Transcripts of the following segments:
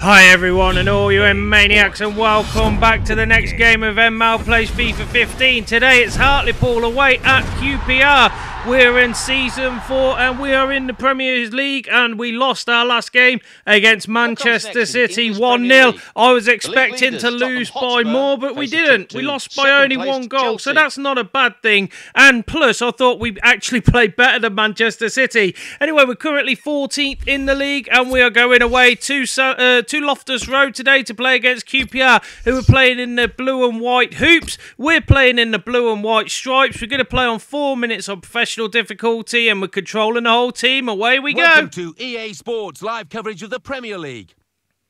Hi everyone and all you M-Maniacs, and welcome back to the next game of M-Mal plays FIFA 15. Today it's Hartlepool away at QPR. We're in Season 4 and we are in the Premier League, and we lost our last game against Manchester City 1-0. I was expecting to lose by more, but we didn't. We lost by only one goal, so that's not a bad thing. And plus, I thought we actually played better than Manchester City. Anyway, we're currently 14th in the league and we are going away to Loftus Road today to play against QPR, who are playing in the blue and white hoops. We're playing in the blue and white stripes. We're going to play on 4 minutes on professional difficulty, and we're controlling the whole team. Away we go. Welcome to EA Sports live coverage of the Premier League.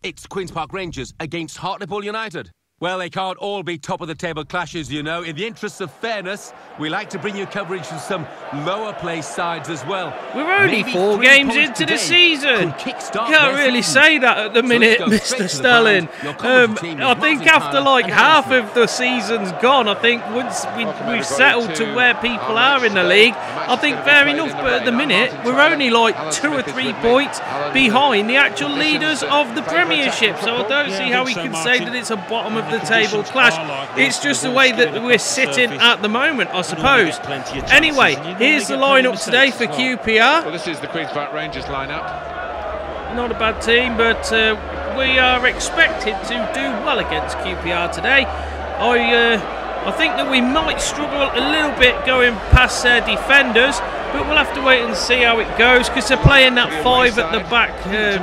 It's Queens Park Rangers against Hartlepool United. Well, they can't all be top of the table clashes, you know. In the interests of fairness, we like to bring you coverage from some lower placed sides as well. We're only 4 games into the season. Can't really say that at the minute, Mr. Sterling. I think after like half of the season's gone, I think once we've settled to where people are in the league, I think fair enough. But at the minute, we're only like 2 or 3 points behind the actual leaders of the Premiership. So I don't see how we can say that it's a bottom of the table clash. It's just the way that we're sitting at the moment, I suppose. Anyway, here's the lineup today for QPR. Well, this is the Queens Park Rangers lineup. Not a bad team, but we are expected to do well against QPR today. I think that we might struggle a little bit going past their defenders, but we'll have to wait and see how it goes, because they're playing that 5 at the back game.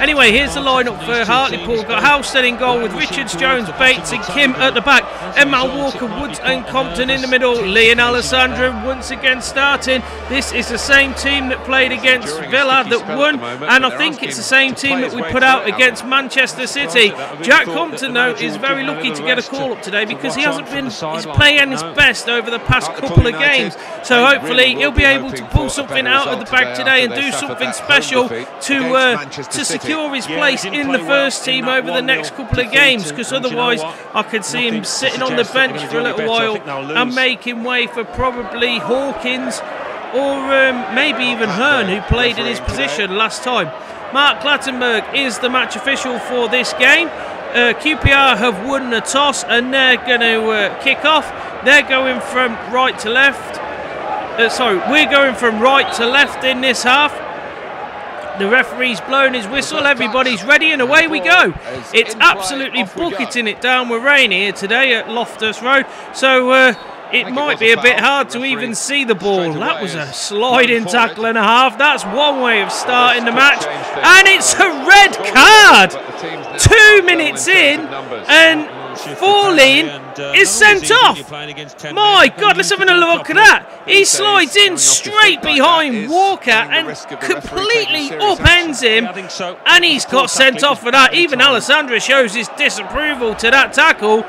Anyway, here's the lineup for Hartlepool. We've got Halstead in goal with Richards, Jones, Bates and Kim at the back. Emma Walker, Woods and Compton in the middle. Lee and Alessandro once again starting. This is the same team that played against Villa that won, and I think it's the same team that we put out against Manchester City. Jack Compton, though, is very lucky to get a call-up today, because he hasn't been playing his best over the past couple of games. So hopefully he'll be able to pull something out of the bag today and do something special to secure his place in the first team over the next couple of games, because otherwise I could see him sitting on the bench for a little while and making way for probably Hawkins or maybe even Hearn, who played in his position last time. Mark Clattenburg is the match official for this game. QPR have won the toss and they're going to kick off. They're going from right to left. Sorry, we're going from right to left in this half. The referee's blown his whistle, everybody's ready, and away we go. It's absolutely bucketing it down with rain here today at Loftus Road, so it might be a bit hard to even see the ball. That was a sliding tackle and a half. That's one way of starting the match, and it's a red card. 2 minutes in, and Forlane is sent off. My God, let's have a look at that. He slides in straight behind Walker and completely upends him, and he's got sent off for that. Even Alessandra shows his disapproval to that tackle,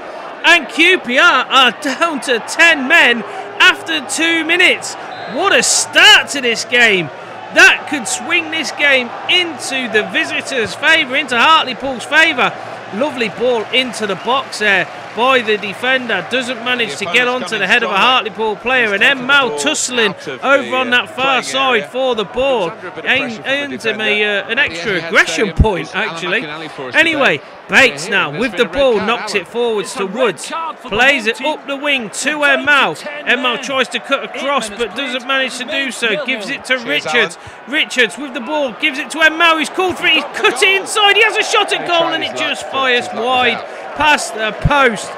and QPR are down to 10 men after 2 minutes. What a start to this game. That could swing this game into the visitors' favour, into Hartlepool's favour. Lovely ball into the box there by the defender. Doesn't manage to get onto the head of a Hartlepool player. And M-Mal tussling over on that far side for the ball. Earned him an extra aggression point, actually. Anyway, Bates now with the ball knocks it forwards to Woods. Plays it up the wing to M-Mal. M-Mal tries to cut across but doesn't manage to do so. Gives it to Richards. Richards with the ball gives it to M-Mal. He's called for it. He's cut it inside. He has a shot at goal and it just fires wide past the post.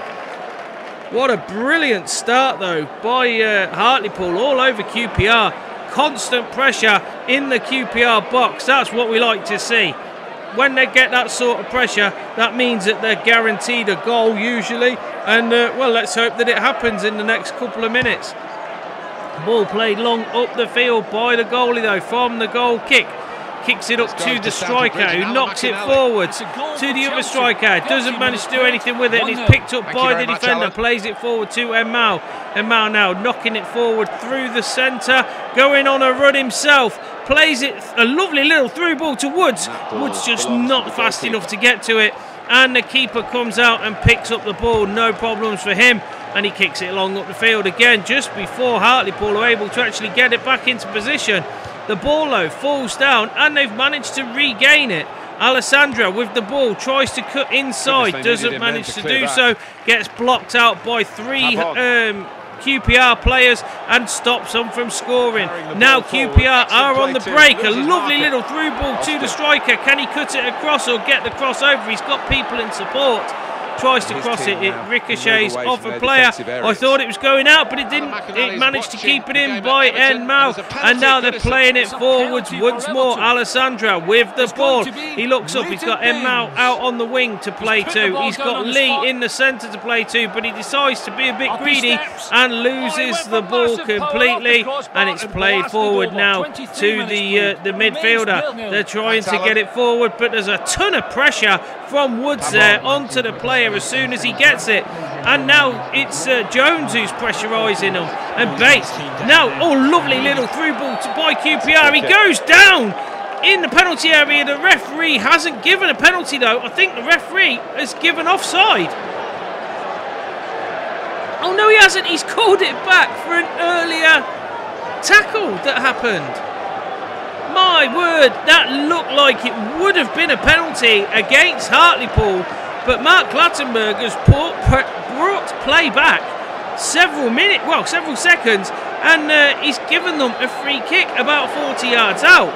What a brilliant start, though, by Hartlepool. All over QPR. Constant pressure in the QPR box. That's what we like to see. When they get that sort of pressure, that means that they're guaranteed a goal, usually. And, well, let's hope that it happens in the next couple of minutes. Ball played long up the field by the goalie, though, from the goal kick. Kicks it up to the striker, who knocks it forwards to the other striker. Doesn't manage to do anything with it, and it's picked up by the defender. Plays it forward to M-Mal. M-Mal now knocking it forward through the centre. Going on a run himself. Plays it a lovely little through ball to Woods. Woods just not fast enough to get to it. and the keeper comes out and picks up the ball, no problems for him, and he kicks it along up the field again just before Hartlepool are able to actually get it back into position. The ball though falls down and they've managed to regain it. Alessandra with the ball tries to cut inside, doesn't manage to do so, gets blocked out by three QPR players and stops them from scoring. Now QPR are on the break. A lovely little through ball to the striker. Can he cut it across or get the cross over? He's got people in support. Tries to cross it, it ricochets off a player. I thought it was going out, but it didn't. It managed to keep it in by M-Mal, and now they're playing it forwards once more. Alessandra with the ball. He looks up. He's got M-Mal out on the wing to play to. He's got Lee in the centre to play to, but he decides to be a bit greedy and loses the ball completely, and it's played forward now to the midfielder. They're trying to get it forward, but there's a ton of pressure from Woods there onto the player as soon as he gets it, and now it's Jones who's pressurising him, and Bates now, oh lovely little through ball to by QPR, he goes down in the penalty area. The referee hasn't given a penalty though, I think the referee has given offside. Oh no he hasn't, he's called it back for an earlier tackle that happened. My word, that looked like it would have been a penalty against Hartlepool, but Mark Clattenburg has brought play back several seconds, and he's given them a free kick about 40 yards out.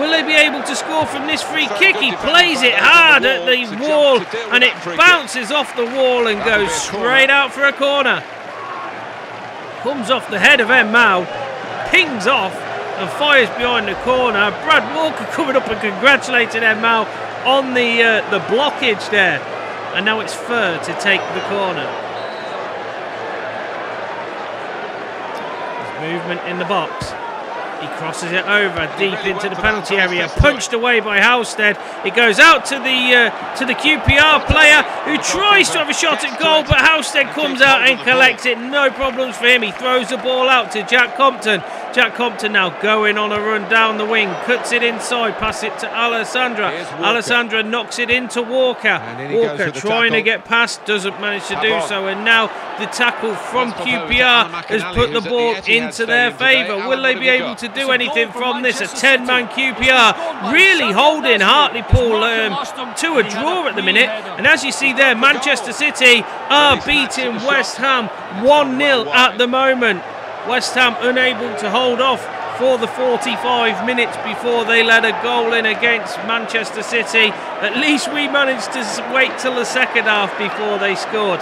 Will they be able to score from this free kick? He plays it hard at the wall, and it bounces off the wall and goes straight out for a corner. Comes off the head of M-Mal, pings off, and fires behind the corner. Brad Walker coming up and congratulating M-Mal on the blockage there, and now it's Fur to take the corner. There's movement in the box. He crosses it over deep into the penalty area, punched away by Halstead. It goes out to the QPR player who tries to have a shot at goal, but Halstead comes out and collects it. No problems for him. He throws the ball out to Jack Compton. Jack Compton now going on a run down the wing, cuts it inside, pass it to Alessandra. Alessandra knocks it into Walker. Walker trying to get past, doesn't manage to do so, and now the tackle from QPR has put the ball into their favour. Will they be able to do anything from this? A 10-man QPR really holding Hartlepool to a draw at the minute, and as you see there, Manchester City are beating West Ham 1-0 at the moment. West Ham unable to hold off for the 45 minutes before they let a goal in against Manchester City. At least we managed to wait till the second half before they scored.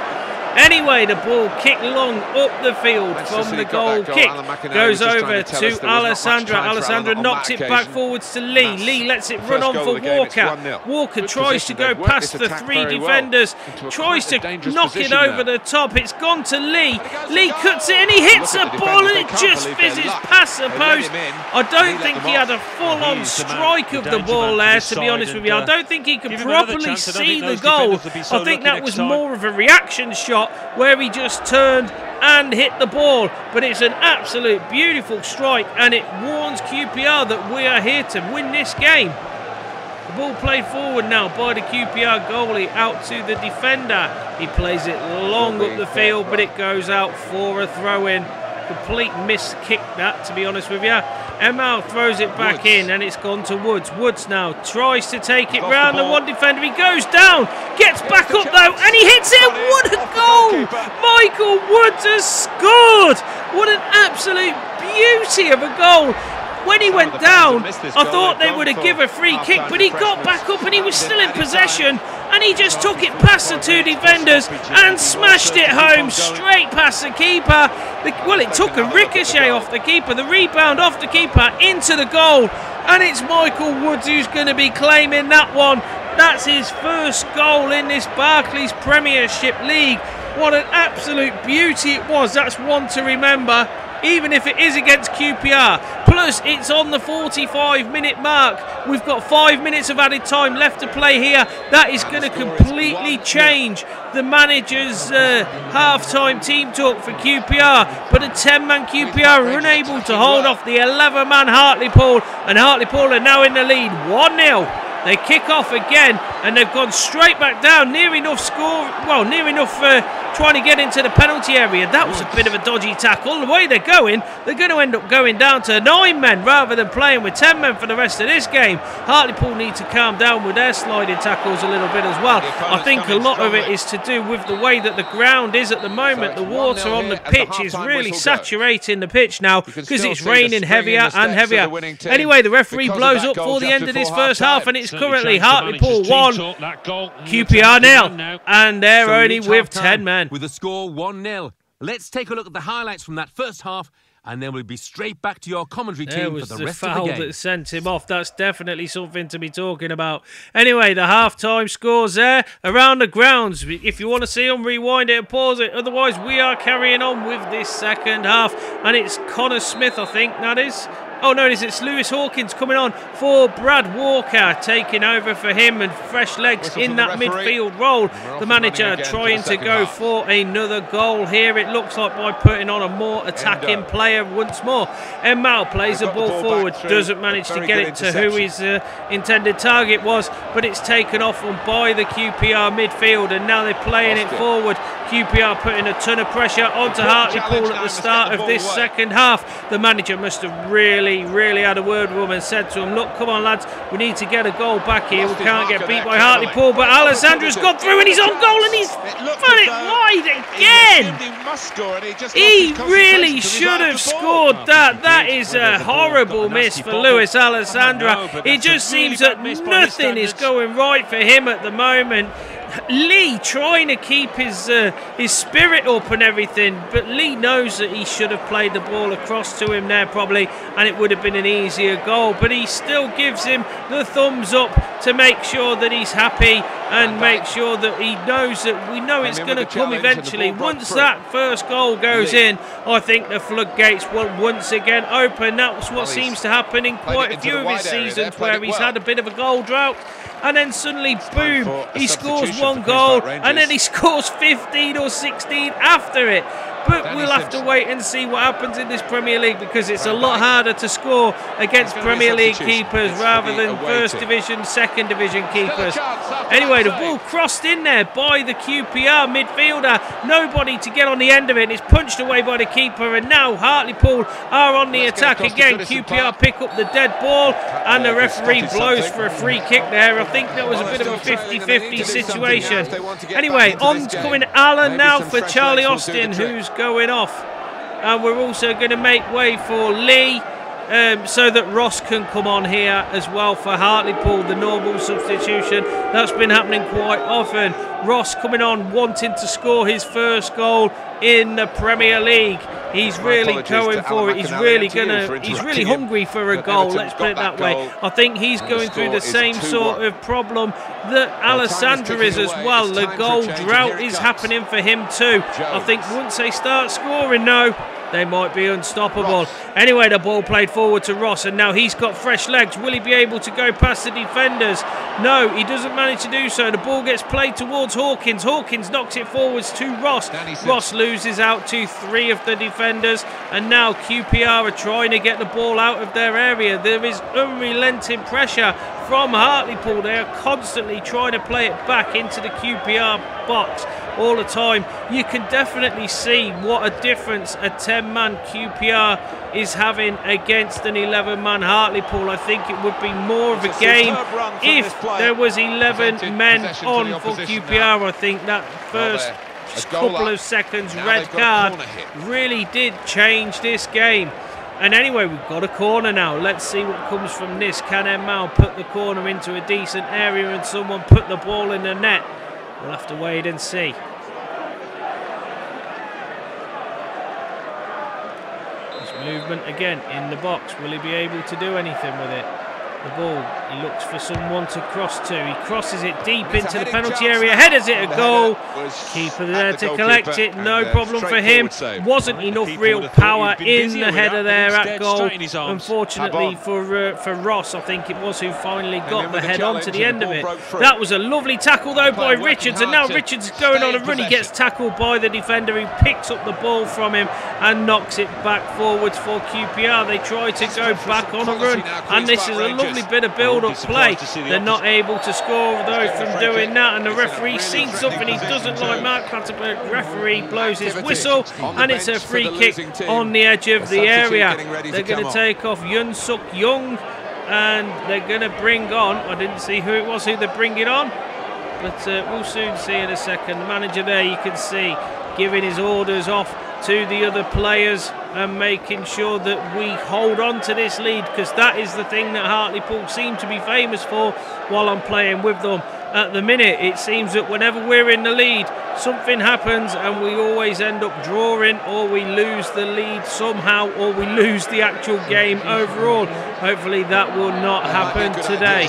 Anyway, the ball kicked long up the field from the goal kick. Goes over to Alessandra. Alessandra knocks it back forwards to Lee. Lee lets it run on for Walker. Walker tries to go past the three defenders. Tries to knock it over the top. It's gone to Lee. Lee cuts it and he hits the ball and it just fizzes past the post. I don't think he had a full-on strike of the ball there, to be honest with you. I don't think he could properly see the goal. I think that was more of a reaction shot where he just turned and hit the ball, but it's an absolute beautiful strike, and it warns QPR that we are here to win this game. The ball played forward now by the QPR goalie out to the defender. He plays it long up the field, but it goes out for a throw-in. Complete missed kick that, to be honest with you. M-Mal throws it back in, and it's gone to Woods. Woods now tries to take it round the one defender. He goes down, gets back up though, and he hits it. What a goal! Michael Woods has scored! What an absolute beauty of a goal! When he went down, I thought they would have given a free kick, but he got back up and he was still in possession, and he just took it past the two defenders and smashed it home straight past the keeper. Well, it took a ricochet off the keeper, the rebound off the keeper into the goal, and it's Michael Woods who's going to be claiming that one. That's his first goal in this Barclays Premiership League. What an absolute beauty it was. That's one to remember, even if it is against QPR. Plus, it's on the 45-minute mark. We've got 5 minutes of added time left to play here. That is going to completely change the manager's half-time team talk for QPR. But a 10-man QPR are unable to hold off the 11-man Hartlepool, and Hartlepool are now in the lead 1-0. They kick off again, and they've gone straight back down, near enough score, well, near enough trying to get into the penalty area. That was a bit of a dodgy tackle. The way they're going to end up going down to 9 men rather than playing with 10 men for the rest of this game. Hartlepool need to calm down with their sliding tackles a little bit as well. I think a lot of it is to do with the way that the ground is at the moment. The water on the pitch is really saturating the pitch now because it's raining heavier and heavier. Anyway, the referee blows up for the end of this first half, and it's currently Hartlepool 1, QPR nil, and they're only with 10 men. With the score 1-0. Let's take a look at the highlights from that first half, and then we'll be straight back to your commentary team for the rest of the game. There was the foul that sent him off. That's definitely something to be talking about. Anyway, the half-time scores there around the grounds. If you want to see them, rewind it and pause it. Otherwise, we are carrying on with this second half. And it's Connor Smith, I think that is. Oh, no, it's Lewis Hawkins coming on for Brad Walker, taking over for him, and fresh legs in that midfield role. The manager trying to go for another goal here. It looks like by putting on a more attacking player once more. M-Mal plays the ball forward, doesn't manage to get it to who his intended target was, but it's taken off on by the QPR midfield, and now they're playing it forward. QPR putting a ton of pressure onto Hartlepool at the start of this second half. The manager must have really had a word with him and said to him, look, come on lads, we need to get a goal back here. We can't get beat by Hartlepool, but Alessandro's gone through and he's on goal and he's found it wide again. He really should have scored that. That is a horrible miss for Luis Alessandro. It just seems that nothing is going right for him at the moment. Lee trying to keep his spirit up and everything, but Lee knows that he should have played the ball across to him there probably, and it would have been an easier goal, but he still gives him the thumbs up to make sure that he's happy and make sure that he knows that we know it's going to come eventually. Once that first goal goes in, I think the floodgates will once again open. That's what seems to happen in quite a few of his seasons where he's had a bit of a goal drought, and then suddenly, boom, he scores one goal, and then he scores 15 or 16 after it. But we'll have to wait and see what happens in this Premier League, because it's a lot harder to score against Premier League keepers rather than First Division, Second Division keepers. Anyway, the ball crossed in there by the QPR midfielder. Nobody to get on the end of it. And it's punched away by the keeper. And now Hartlepool are on the attack again. QPR pick up the dead ball, and the referee blows for a free kick there. I think that was a bit of a 50-50 situation. Anyway, on coming Allen now for Charlie Austin, who's going off, and we're also going to make way for Lee so that Ross can come on here as well for Hartlepool, the normal substitution that's been happening quite often. Ross coming on wanting to score his first goal in the Premier League. He's really going for it. He's really hungry for a goal, let's put it that way. I think he's going through the same sort of problem that Alessandro is as well. The goal drought is happening for him too. I think once they start scoring though, they might be unstoppable. Anyway, the ball played forward to Ross, and now he's got fresh legs. Will he be able to go past the defenders? No, he doesn't manage to do so. The ball gets played towards Hawkins. Hawkins knocks it forwards to Ross. Ross loses out to 3 of the defenders, and now QPR are trying to get the ball out of their area. There is unrelenting pressure from Hartlepool. They are constantly trying to play it back into the QPR box all the time. You can definitely see what a difference a 10-man QPR is having against an 11-man Hartlepool. I think it would be more of a game if there was 11 men on for QPR. I think that first couple of seconds red card really did change this game. And anyway, we've got a corner now. Let's see what comes from this. Can M-Mal put the corner into a decent area and someone put the ball in the net? We'll have to wait and see. This movement again in the box. Will he be able to do anything with it? The ball, he looks for someone to cross to. He crosses it deep into the penalty area, headers it a goal. Keeper there to collect it, no problem for him. Wasn't enough real power in the header there at goal. Unfortunately for Ross, I think it was, who finally got the head on to the end of it. That was a lovely tackle though by Richards, and now Richards is going on a run. He gets tackled by the defender, who picks up the ball from him and knocks it back forwards for QPR. They try to go back on a run, and this is a lovely surely been a build-up play. They're not able to score though from doing that, and the referee sees something he doesn't like. Mark Clattenburg, referee, blows his whistle, and it's a free kick on the edge of the area. They're going to take off Yun Suk Young, and they're going to bring on, I didn't see who it was, who they're bringing on, but we'll soon see in a second. The manager there, you can see, giving his orders off to the other players and making sure that we hold on to this lead, because that is the thing that Hartlepool seem to be famous for while I'm playing with them. At the minute, it seems that whenever we're in the lead, something happens and we always end up drawing, or we lose the lead somehow, or we lose the actual game overall. Hopefully that will not happen today.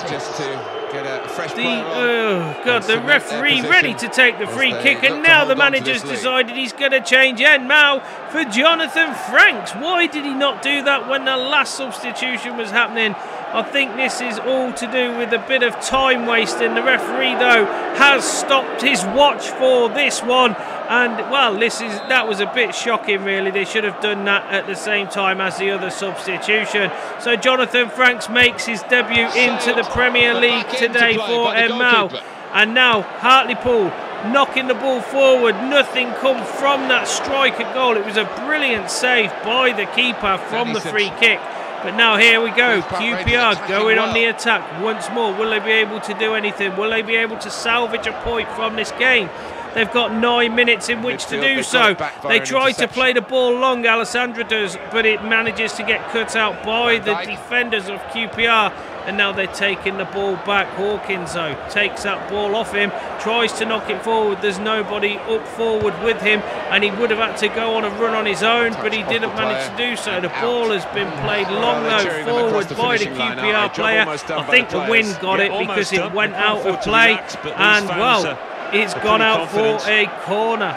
The referee ready to take the free kick, and now the manager's decided he's going to change M-Mal for Jonathan Franks. Why did he not do that when the last substitution was happening? I think this is all to do with a bit of time wasting. The referee though has stopped his watch for this one, and well, that was a bit shocking really. They should have done that at the same time as the other substitution. So Jonathan Franks makes his debut into the Premier League today for M-Mal, and now Hartlepool knocking the ball forward. Nothing come from that striker goal. It was a brilliant save by the keeper from the free kick. But now here we go, QPR going on the attack once more. Will they be able to do anything? Will they be able to salvage a point from this game? They've got 9 minutes in which to do so. They try to play the ball long, Alessandra does, but it manages to get cut out by the defenders of QPR. And now they're taking the ball back. Hawkins, though, takes that ball off him, tries to knock it forward. There's nobody up forward with him, and he would have had to go on a run on his own, but he didn't manage to do so. The ball has been played long, though, forward by the QPR player. I think the wind got it because it went out of play, and, well, it's gone out for a corner.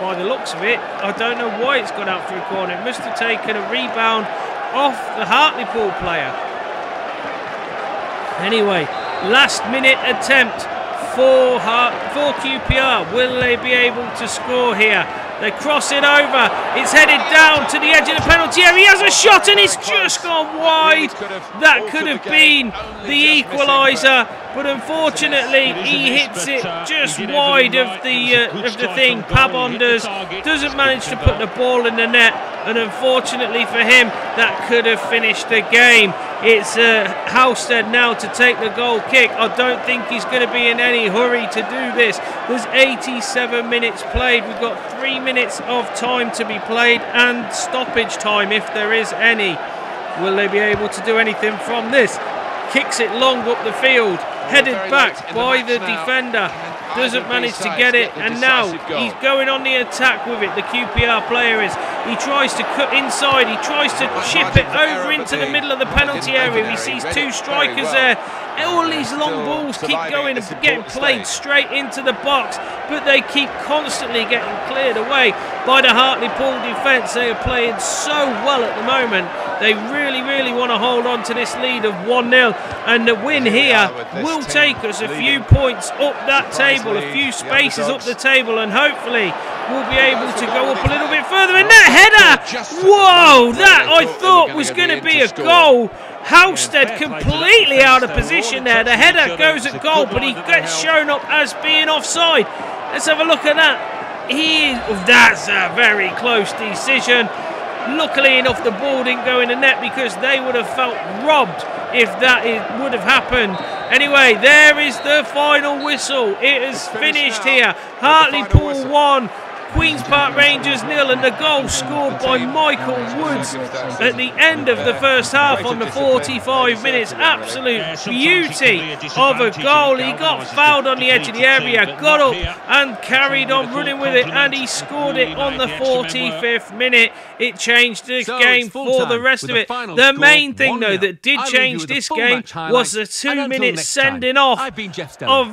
By the looks of it, I don't know why it's gone out for a corner. It must have taken a rebound off the Hartlepool player. Anyway, last minute attempt for QPR. Will they be able to score here? They cross it over. It's headed down to the edge of the penalty area. He has a shot and it's just gone wide. That could have been the equaliser, but unfortunately he hits it just wide of the thing. Pabondas doesn't manage to put the ball in the net, and unfortunately for him, that could have finished the game. It's Halstead now to take the goal kick. I don't think he's going to be in any hurry to do this. There's 87 minutes played. We've got 3 minutes of time to be played and stoppage time if there is any. Will they be able to do anything from this? Kicks it long up the field, headed back by the defender. Doesn't manage to get it, and now he's going on the attack with it. The QPR player is. He tries to cut inside, he tries to chip it over into the middle of the penalty area. He sees two strikers there. All these long balls keep going and getting played straight into the box, but they keep constantly getting cleared away by the Hartlepool defence. They are playing so well at the moment. They really, really want to hold on to this lead of 1-0, and the win here will take us a few points up that table, a few spaces up the table, and hopefully we'll be able to go up a little bit further. And that header! Whoa! That I thought was going to be a goal. Halstead completely out of position there. The header goes at goal, but he gets shown up as being offside. Let's have a look at that. That's a very close decision. Luckily enough, the ball didn't go in the net, because they would have felt robbed if that would have happened. Anyway, there is the final whistle. It is finished here. Hartlepool 1. Queens Park Rangers 0, and the goal scored by Michael Woods at the end of the first half on the 45 minutes. Absolute beauty of a goal. He got fouled on the edge of the area, got up and carried on running with it, and he scored it on the 45th minute. It changed the game for the rest of it. The main thing though that did change this game was the 2-minute sending off of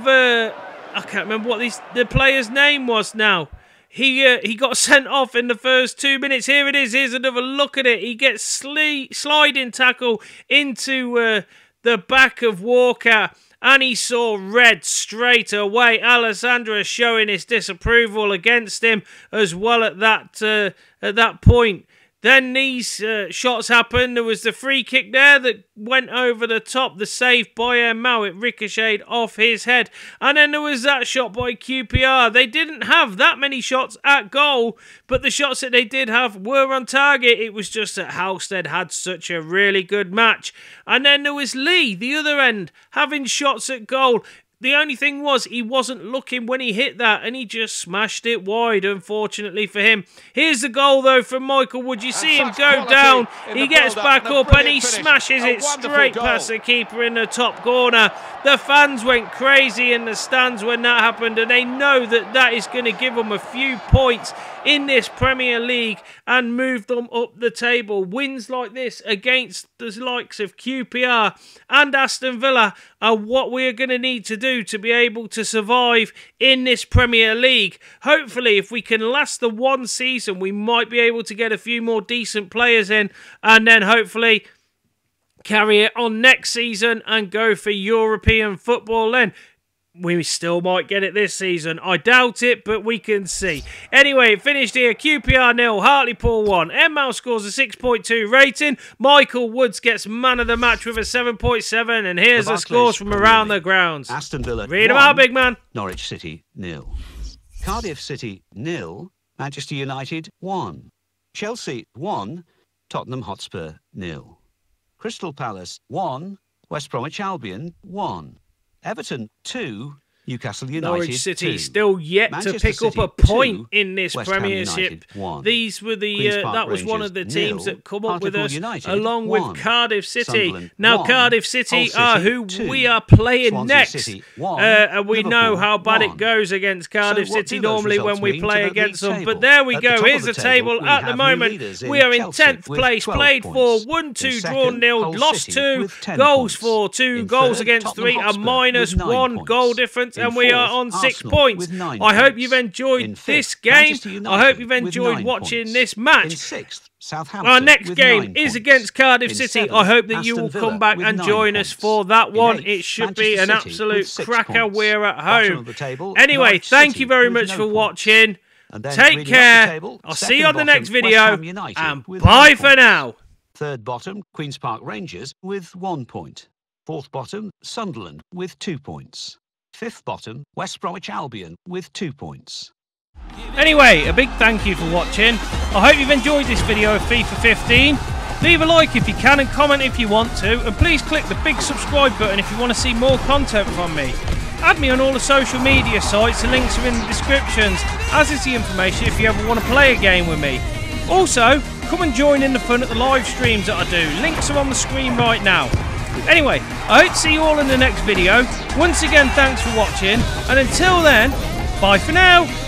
I can't remember what the player's name was now. He got sent off in the first 2 minutes. Here it is. Here's another look at it. He gets sliding tackle into the back of Walker, and he saw red straight away. Alessandra showing his disapproval against him as well at that point. Then these shots happened. There was the free kick there that went over the top. The save by M-Mal. It ricocheted off his head. And then there was that shot by QPR. They didn't have that many shots at goal, but the shots that they did have were on target. It was just that Halstead had such a really good match. And then there was Lee, the other end, having shots at goal. The only thing was he wasn't looking when he hit that and he just smashed it wide, unfortunately for him. Here's the goal, though, from Michael Woods. You see him go down, he gets back up and he smashes it straight past the keeper in the top corner. The fans went crazy in the stands when that happened, and they know that that is going to give them a few points in this Premier League and move them up the table. Wins like this against the likes of QPR and Aston Villa are what we're going to need to do to be able to survive in this Premier League. Hopefully, if we can last the one season, we might be able to get a few more decent players in, and then hopefully carry it on next season and go for European football then. We still might get it this season. I doubt it, but we can see. Anyway, finished here. QPR 0, Hartlepool 1. M-Mal scores a 6.2 rating. Michael Woods gets man of the match with a 7.7. And here's the scores from around the grounds. Aston Villa read them out, big man. Norwich City 0. Cardiff City 0. Manchester United 1. Chelsea 1. Tottenham Hotspur 0. Crystal Palace 1. West Bromwich Albion 1. Everton 2, Newcastle United 2. Norwich City 2. Still yet Manchester to pick City, up a point 2. In this West Premiership. United, these were the that was Rangers, one of the teams 0. That come up Hartlepool with us United, along 1. With Cardiff City. Sunderland, now 1. Cardiff City Hull are who 2. We are playing Swansea next, City, 1. And we Liverpool, know how bad 1. It goes against Cardiff City normally when we play against them. But there we go. Here's the table at the moment. We are in 10th place. Played 4, 1-2, drawn 0, lost 2, goals for 2, goals against 3, a minus 1 goal difference, and we are on 6 points. I hope you've enjoyed this game. I hope you've enjoyed watching this match. Our next game is against Cardiff City. I hope that you will come back and join us for that one. It should be an absolute cracker. We're at home. Anyway, thank you very much for watching. Take care. I'll see you on the next video. And bye for now. Third bottom, Queens Park Rangers with 1 point. Fourth bottom, Sunderland with 2 points. Fifth bottom, West Bromwich Albion with 2 points. Anyway, a big thank you for watching. I hope you've enjoyed this video of FIFA 15. Leave a like if you can and comment if you want to. And please click the big subscribe button if you want to see more content from me. Add me on all the social media sites. The links are in the descriptions, as is the information if you ever want to play a game with me. Also, come and join in the fun at the live streams that I do. Links are on the screen right now. Anyway, I hope to see you all in the next video. Once again, thanks for watching, and until then, bye for now.